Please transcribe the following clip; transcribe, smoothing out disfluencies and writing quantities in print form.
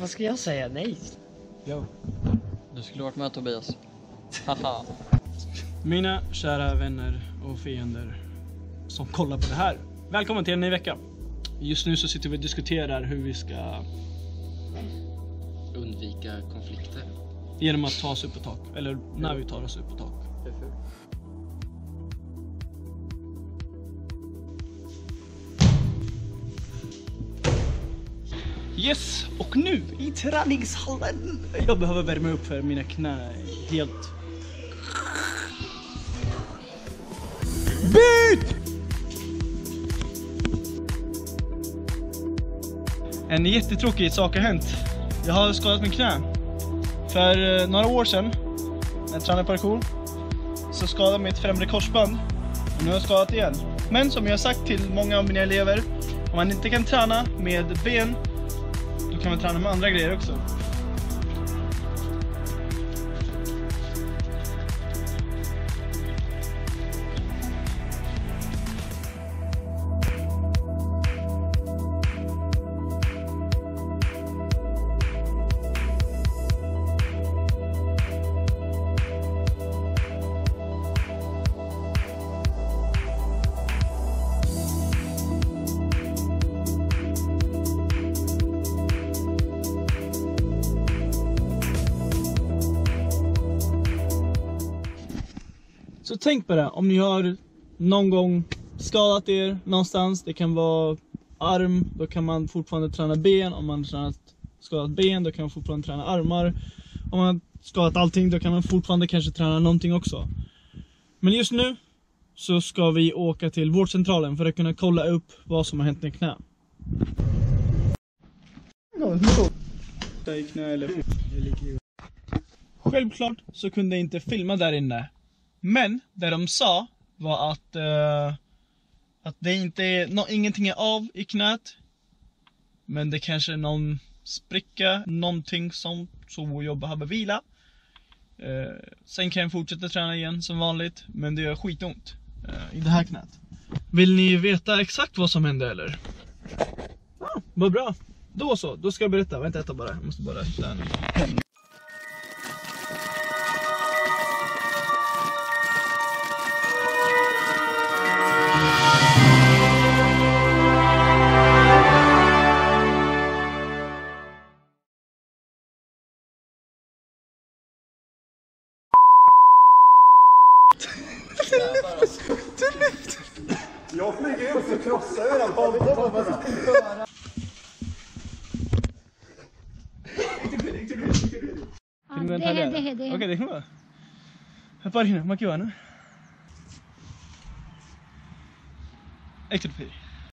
Vad ska jag säga? Nej. Jo. Du skulle varit med, Tobias. Haha. Mina kära vänner och fiender som kollar på det här. Välkommen till en ny vecka. Just nu så sitter vi och diskuterar hur vi ska undvika konflikter. Genom att ta oss upp på tak. Eller när vi tar oss upp på tak. Yes, och nu i träningshallen. Jag behöver värma upp för mina knä helt. Byt! En jättetråkig sak har hänt. Jag har skadat min knä. För några år sedan, när jag tränade parkour, så skadade jag mitt främre korsband. Och nu har jag skadat igen. Men som jag har sagt till många av mina elever, om man inte kan träna med ben, då kan man träna med andra grejer också. Så tänk på det, om ni har någon gång skadat er någonstans, det kan vara arm, då kan man fortfarande träna ben. Om man har skadat ben, då kan man fortfarande träna armar. Om man har skadat allting, då kan man fortfarande kanske träna någonting också. Men just nu så ska vi åka till vårdcentralen för att kunna kolla upp vad som har hänt med knä. Självklart så kunde jag inte filma där inne. Men det de sa var att det inte är, ingenting är av i knät. Men det kanske är någon spricka, någonting som så jag behöver vila. Sen kan jag fortsätta träna igen som vanligt, men det gör skitont i det här knät. Vill ni veta exakt vad som hände eller? Ja, vad bra. Då så, då ska jag berätta. Vänta, äta bara. Jag måste bara äta en penna. Jag flyger upp och krossar ju den bollen. Okej, det kommer. Här parkina, makiwana. Extra